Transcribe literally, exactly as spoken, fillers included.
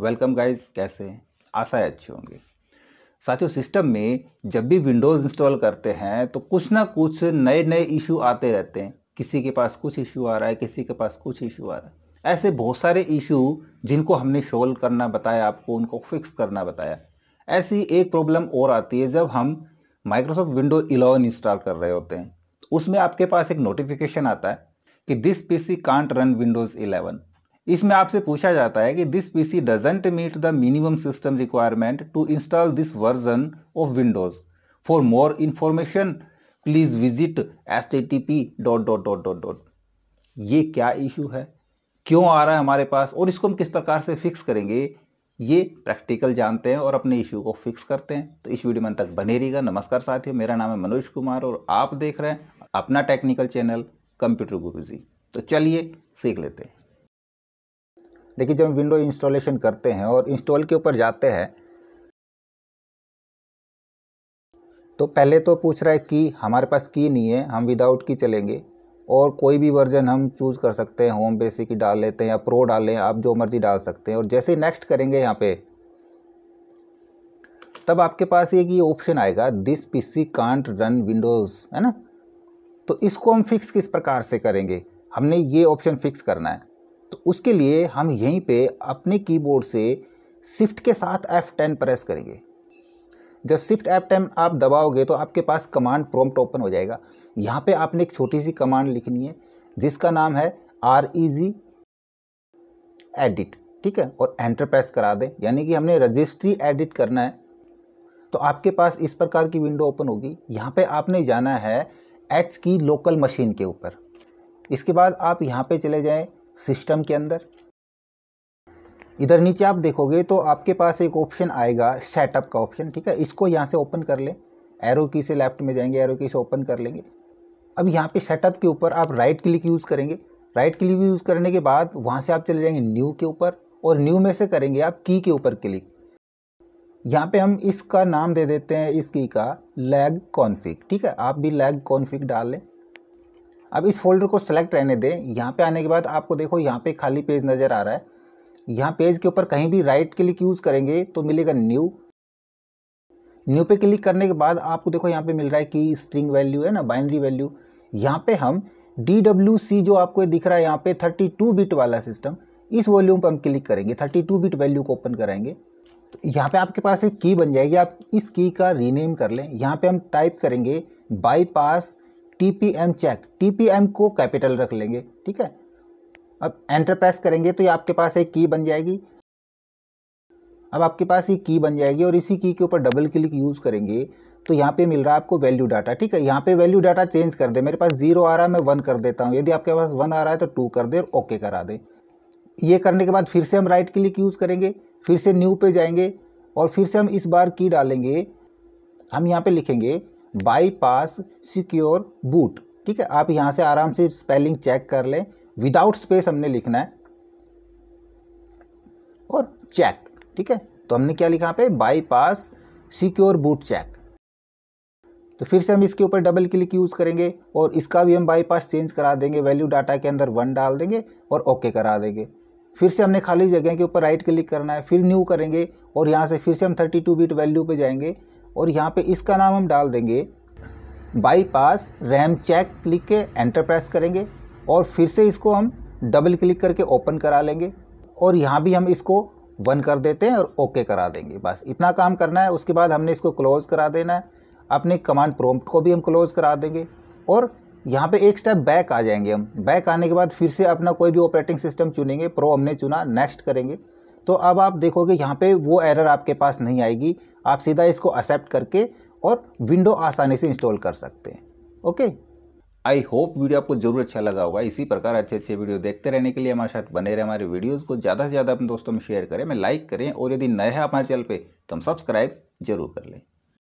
Welcome guys, कैसे हैं? आशा है अच्छे होंगे। साथियों, सिस्टम में जब भी विंडोज़ इंस्टॉल करते हैं तो कुछ ना कुछ नए नए इशू आते रहते हैं। किसी के पास कुछ इशू आ रहा है, किसी के पास कुछ इशू आ रहा है। ऐसे बहुत सारे इशू जिनको हमने सोल्व करना बताया, आपको उनको फिक्स करना बताया। ऐसी एक प्रॉब्लम और आती है जब हम माइक्रोसॉफ्ट विंडोज इलेवन इंस्टॉल कर रहे होते हैं। उसमें आपके पास एक नोटिफिकेशन आता है कि this PC can't run Windows eleven. इसमें आपसे पूछा जाता है कि this PC doesn't meet the minimum system requirement to install this version of Windows. For more information please visit H T T P dot dot dot dot dot. ये क्या issue है, क्यों आ रहा है हमारे पास और इसको हम किस प्रकार से फिक्स करेंगे, ये प्रैक्टिकल जानते हैं और अपने इशू को फिक्स करते हैं। तो इस वीडियो में तक बने रहिएगा। नमस्कार साथियों, मेरा नाम है मनोज कुमार और आप देख रहे हैं अपना टेक्निकल चैनल कंप्यूटर गुरुजी। तो चलिए सीख लेते हैं। देखिए, जब हम विंडो इंस्टॉलेशन करते हैं और इंस्टॉल के ऊपर जाते हैं तो पहले तो पूछ रहा है की, हमारे पास की नहीं है, हम विदाउट की चलेंगे और कोई भी वर्जन हम चूज़ कर सकते हैं। होम बेसिक ही डाल लेते हैं या प्रो डालें, आप जो मर्जी डाल सकते हैं। और जैसे नेक्स्ट करेंगे यहाँ पे, तब आपके पास ये कि ऑप्शन आएगा this PC can't run Windows, है ना। तो इसको हम फिक्स किस प्रकार से करेंगे, हमने ये ऑप्शन फिक्स करना है। तो उसके लिए हम यहीं पे अपने कीबोर्ड से शिफ्ट के साथ एफ टेन प्रेस करेंगे। जब शिफ्ट एफ टेन आप दबाओगे तो आपके पास कमांड प्रॉम्प्ट ओपन हो जाएगा। यहाँ पे आपने एक छोटी सी कमांड लिखनी है जिसका नाम है रेगेडिट, ठीक है, और एंटर प्रेस करा दें, यानी कि हमने रजिस्ट्री एडिट करना है। तो आपके पास इस प्रकार की विंडो ओपन होगी। यहाँ पे आपने जाना है एच की लोकल मशीन के ऊपर। इसके बाद आप यहाँ पे चले जाएं सिस्टम के अंदर। इधर नीचे आप देखोगे तो आपके पास एक ऑप्शन आएगा सेटअप का ऑप्शन, ठीक है। इसको यहाँ से ओपन कर लें, एरो की से लेफ्ट में जाएंगे, एरो की से ओपन कर लेंगे। अब यहाँ पे सेटअप के ऊपर आप राइट क्लिक यूज़ करेंगे। राइट क्लिक यूज़ करने के बाद वहाँ से आप चले जाएंगे न्यू के ऊपर और न्यू में से करेंगे आप की के ऊपर क्लिक। यहाँ पे हम इसका नाम दे देते हैं इस की का लैग कॉन्फिग, ठीक है। आप भी लैग कॉन्फिग डाल लें। अब इस फोल्डर को सिलेक्ट रहने दें। यहाँ पर आने के बाद आपको देखो यहाँ पर पे खाली पेज नज़र आ रहा है। यहाँ पेज के ऊपर कहीं भी राइट क्लिक यूज़ करेंगे तो मिलेगा न्यू। न्यू पे क्लिक करने के बाद आपको देखो यहाँ पे मिल रहा है कि स्ट्रिंग वैल्यू है ना, बाइनरी वैल्यू। यहाँ पे हम डी डब्ल्यू सी जो आपको दिख रहा है यहाँ पे थर्टी टू बिट वाला सिस्टम, इस वॉल्यूम पर हम क्लिक करेंगे, थर्टी टू बिट वैल्यू को ओपन कराएंगे। तो यहाँ पे आपके पास एक की बन जाएगी, आप इस की का रीनेम कर लें। यहाँ पे हम टाइप करेंगे bypass T P M check, T P M को कैपिटल रख लेंगे, ठीक है। अब एंटर प्रेस करेंगे तो ये आपके पास एक की बन जाएगी। अब आपके पास ये की बन जाएगी और इसी की के ऊपर डबल क्लिक यूज़ करेंगे तो यहाँ पे मिल रहा है आपको वैल्यू डाटा, ठीक है। यहाँ पे वैल्यू डाटा चेंज कर दे, मेरे पास जीरो आ रहा है मैं वन कर देता हूँ, यदि आपके पास वन आ रहा है तो टू कर दे और ओके करा दे। ये करने के बाद फिर से हम राइट क्लिक यूज़ करेंगे, फिर से न्यू पे जाएंगे और फिर से हम इस बार की डालेंगे। हम यहाँ पर लिखेंगे बाईपास सिक्योर बूट, ठीक है। आप यहाँ से आराम से स्पेलिंग चेक कर लें, विदाउट स्पेस हमने लिखना है और चेक, ठीक है। तो हमने क्या लिखा यहाँ पे बाईपास सिक्योर बूट चेक। तो फिर से हम इसके ऊपर डबल क्लिक यूज़ करेंगे और इसका भी हम बाईपास चेंज करा देंगे, वैल्यू डाटा के अंदर वन डाल देंगे और ओके करा देंगे। फिर से हमने खाली जगह के ऊपर राइट क्लिक करना है, फिर न्यू करेंगे और यहाँ से फिर से हम थर्टी टू बीट वैल्यू पे जाएंगे और यहाँ पर इसका नाम हम डाल देंगे बाईपास रैम चेक। क्लिक के एंटर प्रेस करेंगे और फिर से इसको हम डबल क्लिक करके ओपन करा लेंगे और यहाँ भी हम इसको वन कर देते हैं और ओके करा देंगे। बस इतना काम करना है। उसके बाद हमने इसको क्लोज़ करा देना है, अपने कमांड प्रॉम्प्ट को भी हम क्लोज़ करा देंगे और यहाँ पे एक स्टेप बैक आ जाएंगे हम। बैक आने के बाद फिर से अपना कोई भी ऑपरेटिंग सिस्टम चुनेंगे, प्रो हमने चुना, नेक्स्ट करेंगे। तो अब आप देखोगे यहाँ पे वो एरर आपके पास नहीं आएगी। आप सीधा इसको एक्सेप्ट करके और विंडो आसानी से इंस्टॉल कर सकते हैं। ओके, आई होप वीडियो आपको जरूर अच्छा लगा होगा। इसी प्रकार अच्छे अच्छे वीडियो देखते रहने के लिए हमारे साथ बने रहे। हमारे वीडियोस को ज़्यादा से ज़्यादा अपने दोस्तों में शेयर करें, में लाइक करें और यदि नए हैं हमारे चैनल पे तो हम सब्सक्राइब जरूर कर लें।